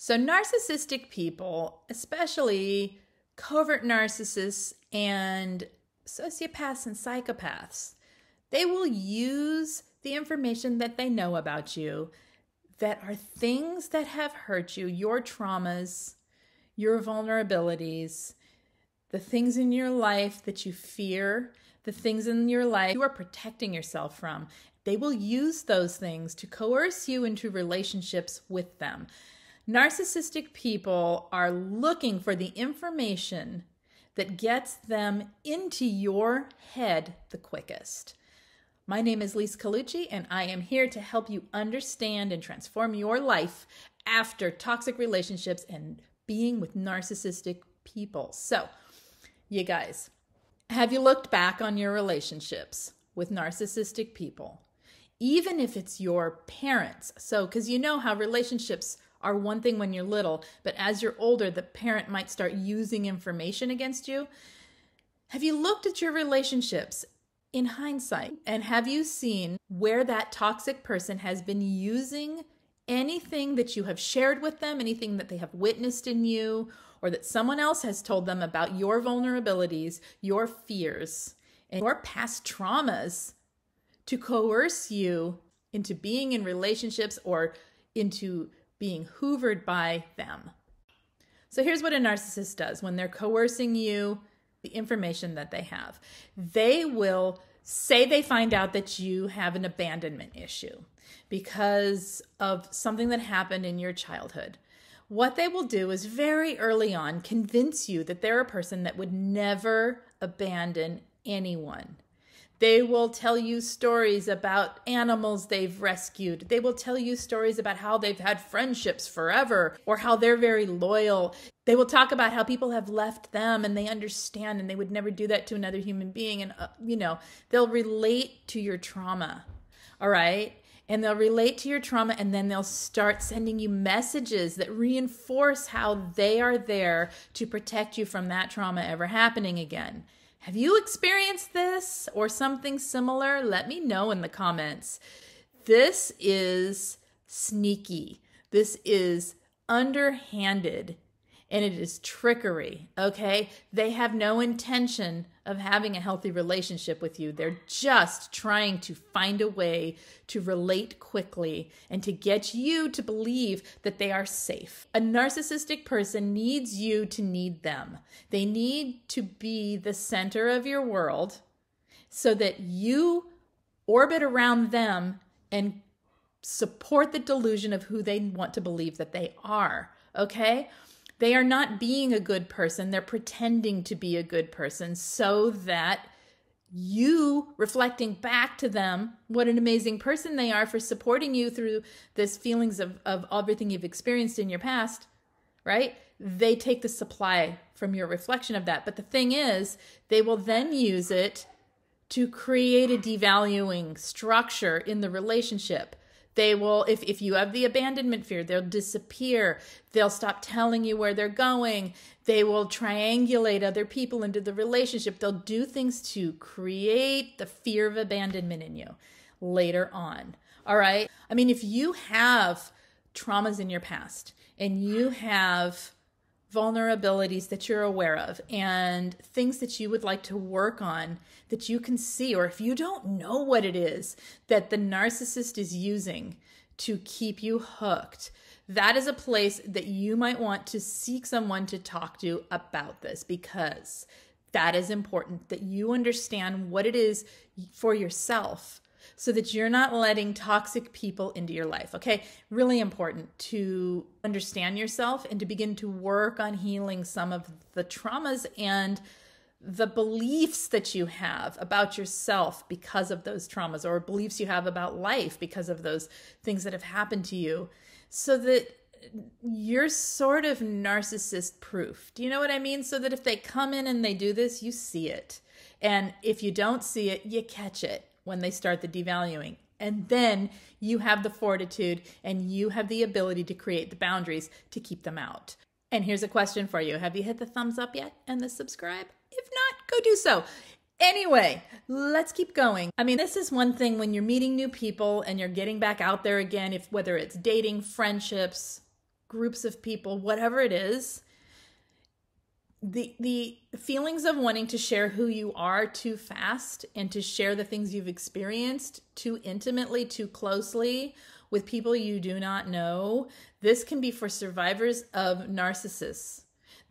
So narcissistic people, especially covert narcissists and sociopaths and psychopaths, they will use the information that they know about you that are things that have hurt you, your traumas, your vulnerabilities, the things in your life that you fear, the things in your life you are protecting yourself from. They will use those things to coerce you into relationships with them. Narcissistic people are looking for the information that gets them into your head the quickest. My name is Lise Colucci, and I am here to help you understand and transform your life after toxic relationships and being with narcissistic people. So, you guys, have you looked back on your relationships with narcissistic people? Even if it's your parents. So, because you know how relationships are one thing when you're little, but as you're older, the parent might start using information against you. Have you looked at your relationships in hindsight? And have you seen where that toxic person has been using anything that you have shared with them, anything that they have witnessed in you, or that someone else has told them about your vulnerabilities, your fears, and your past traumas to coerce you into being in relationships or into being hoovered by them? So here's what a narcissist does when they're coercing you, the information that they have. They will say they find out that you have an abandonment issue because of something that happened in your childhood. What they will do is very early on convince you that they're a person that would never abandon anyone. They will tell you stories about animals they've rescued. They will tell you stories about how they've had friendships forever or how they're very loyal. They will talk about how people have left them and they understand and they would never do that to another human being. And, they'll relate to your trauma, all right? And they'll relate to your trauma, and then they'll start sending you messages that reinforce how they are there to protect you from that trauma ever happening again. Have you experienced this or something similar? Let me know in the comments. This is sneaky. This is underhanded. And it is trickery, okay? They have no intention of having a healthy relationship with you. They're just trying to find a way to relate quickly and to get you to believe that they are safe. A narcissistic person needs you to need them. They need to be the center of your world so that you orbit around them and support the delusion of who they want to believe that they are, okay? They are not being a good person. They're pretending to be a good person so that you, reflecting back to them what an amazing person they are for supporting you through this feelings of everything you've experienced in your past, right? They take the supply from your reflection of that. But the thing is, they will then use it to create a devaluing structure in the relationship. They will, if you have the abandonment fear, they'll disappear. They'll stop telling you where they're going. They will triangulate other people into the relationship. They'll do things to create the fear of abandonment in you later on, all right? I mean, if you have traumas in your past and you have vulnerabilities that you're aware of and things that you would like to work on that you can see, or if you don't know what it is that the narcissist is using to keep you hooked, that is a place that you might want to seek someone to talk to about this, because that is important that you understand what it is for yourself so that you're not letting toxic people into your life, okay? Really important to understand yourself and to begin to work on healing some of the traumas and the beliefs that you have about yourself because of those traumas, or beliefs you have about life because of those things that have happened to you, so that you're sort of narcissist proof. Do you know what I mean? So that if they come in and they do this, you see it. And if you don't see it, you catch it when they start the devaluing. And then you have the fortitude and you have the ability to create the boundaries to keep them out. And here's a question for you. Have you hit the thumbs up yet and the subscribe? If not, go do so. Anyway, let's keep going. I mean, this is one thing when you're meeting new people and you're getting back out there again, whether it's dating, friendships, groups of people, whatever it is, the feelings of wanting to share who you are too fast and to share the things you've experienced too intimately, too closely with people you do not know, this can be for survivors of narcissists.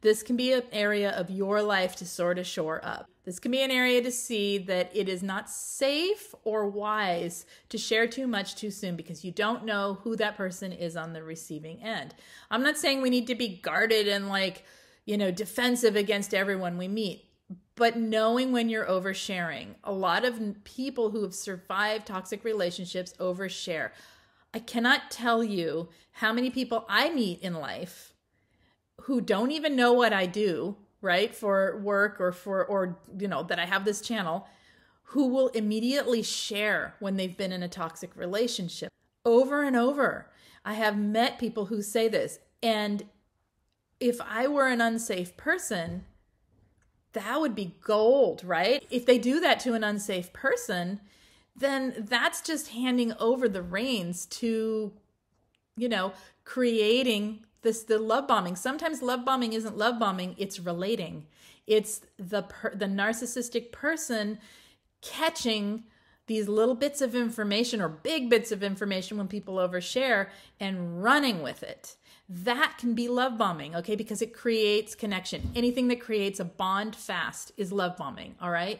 This can be an area of your life to sort of shore up. This can be an area to see that it is not safe or wise to share too much too soon because you don't know who that person is on the receiving end. I'm not saying we need to be guarded and like, you know, defensive against everyone we meet, but knowing when you're oversharing. A lot of people who have survived toxic relationships overshare. I cannot tell you how many people I meet in life who don't even know what I do, right, for work or you know, that I have this channel, who will immediately share when they've been in a toxic relationship. Over and over, I have met people who say this. And if I were an unsafe person, that would be gold, right? If they do that to an unsafe person, then that's just handing over the reins to, you know, creating the love bombing. Sometimes love bombing isn't love bombing, it's relating. It's the narcissistic person catching these little bits of information or big bits of information when people overshare and running with it. That can be love bombing, okay? Because it creates connection. Anything that creates a bond fast is love bombing, all right?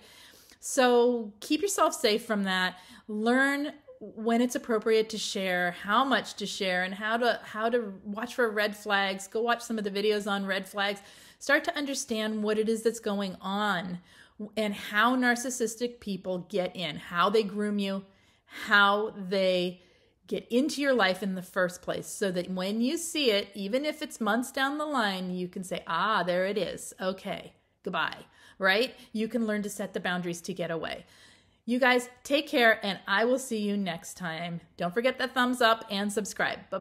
So keep yourself safe from that. Learn when it's appropriate to share, how much to share, and how to watch for red flags. Go watch some of the videos on red flags. Start to understand what it is that's going on and how narcissistic people get in, how they groom you, how they get into your life in the first place, so that when you see it, even if it's months down the line, you can say, ah, there it is. Okay, goodbye, right? You can learn to set the boundaries to get away. You guys take care, and I will see you next time. Don't forget the thumbs up and subscribe. Bye.